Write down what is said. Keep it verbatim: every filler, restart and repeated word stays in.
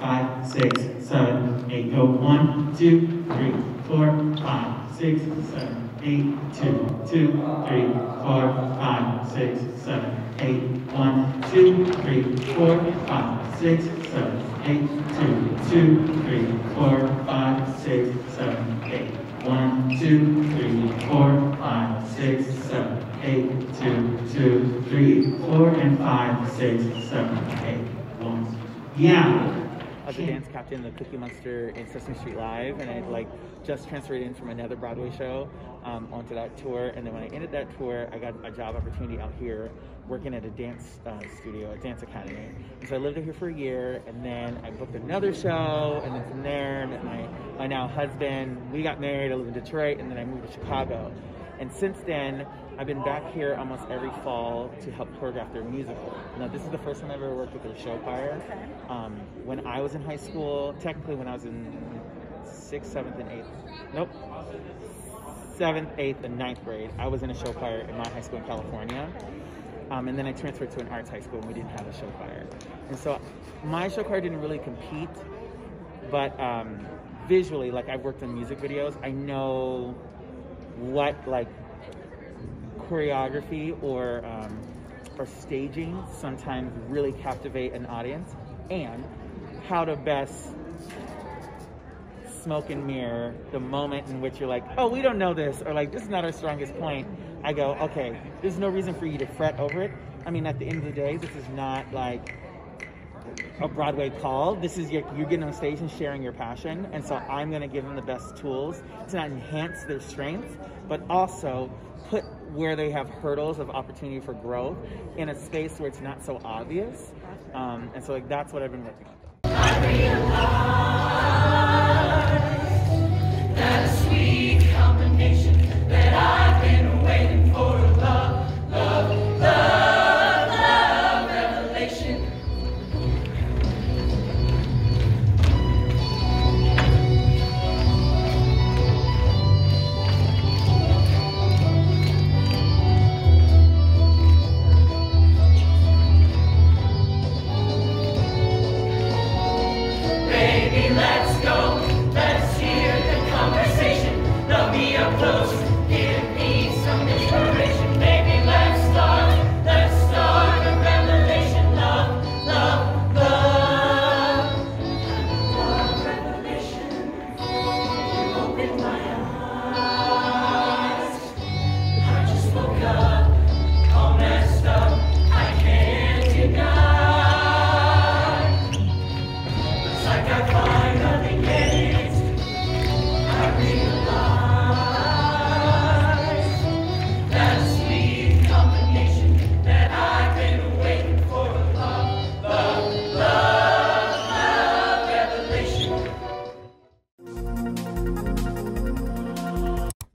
five, six, seven, eight. Go one, two, three, four, five, six, seven, eight, two, two, three, four, five, six, seven, eight. One, two, three, four, five, six, seven, eight, two, two, three, four, five, six, seven, eight. One, two, three, four, five, six, seven, eight, two, two, three, four, and five, six, seven, eight. One. Yeah. I was a dance captain in the Cookie Monster in Sesame Street Live, and I had like just transferred in from another Broadway show um, onto that tour. And then when I ended that tour, I got a job opportunity out here working at a dance uh, studio, a dance academy. And so I lived out here for a year, and then I booked another show, and then from there, I met my, my now husband. We got married. I live in Detroit, and then I moved to Chicago. And since then, I've been back here almost every fall to help choreograph their musical. Now, this is the first time I've ever worked with a show choir. Um, when I was in high school, technically when I was in sixth, seventh, and eighth, nope, seventh, eighth, and ninth grade, I was in a show choir in my high school in California. Um, and then I transferred to an arts high school, and we didn't have a show choir. And so my show choir didn't really compete, but um, visually, like I've worked on music videos, I know what like choreography or um, or staging sometimes really captivate an audience, and how to best smoke and mirror the moment in which you're like, oh, we don't know this, or like, this is not our strongest point. I go, okay, there's no reason for you to fret over it. I mean, at the end of the day, this is not like a Broadway call. This is your, you're getting on stage and sharing your passion, and so I'm going to give them the best tools to not enhance their strengths, but also put where they have hurdles of opportunity for growth in a space where it's not so obvious. Um, and so like that's what I've been working on.